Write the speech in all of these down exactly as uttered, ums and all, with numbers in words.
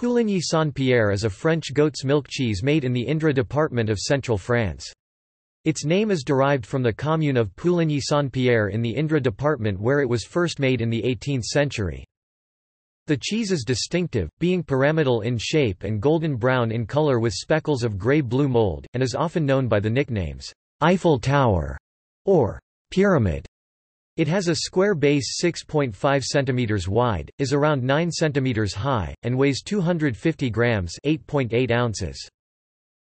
Pouligny-Saint-Pierre is a French goat's milk cheese made in the Indre department of central France. Its name is derived from the commune of Pouligny-Saint-Pierre in the Indre department where it was first made in the eighteenth century. The cheese is distinctive, being pyramidal in shape and golden brown in color with speckles of gray-blue mold, and is often known by the nicknames, Eiffel Tower, or Pyramid. It has a square base six point five centimeters wide, is around nine centimeters high, and weighs two hundred fifty grams eight point eight ounces.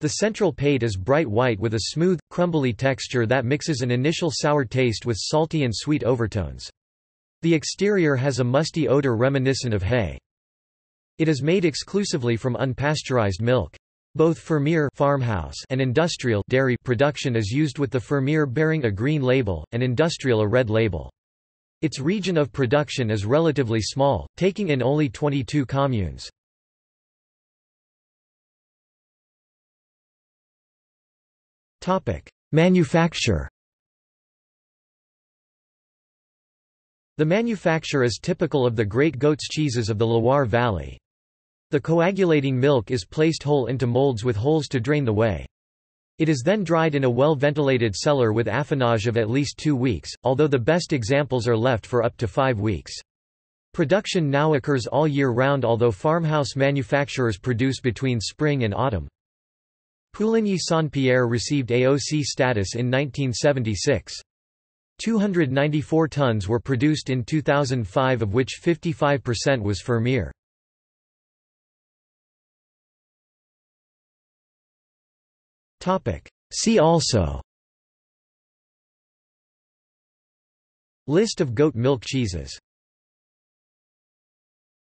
The central pate is bright white with a smooth, crumbly texture that mixes an initial sour taste with salty and sweet overtones. The exterior has a musty odor reminiscent of hay. It is made exclusively from unpasteurized milk. Both fermier farmhouse and industrial dairy production is used, with the fermier bearing a green label, and industrial a red label. Its region of production is relatively small, taking in only twenty-two communes. Manufacture. The manufacture is typical of the great goat's cheeses of the Loire Valley. The coagulating milk is placed whole into molds with holes to drain the whey. It is then dried in a well-ventilated cellar with affinage of at least two weeks, although the best examples are left for up to five weeks. Production now occurs all year round, although farmhouse manufacturers produce between spring and autumn. Pouligny-Saint-Pierre received A O C status in nineteen seventy-six. two hundred ninety-four tons were produced in two thousand five, of which fifty-five percent was fermier. See also: List of goat milk cheeses.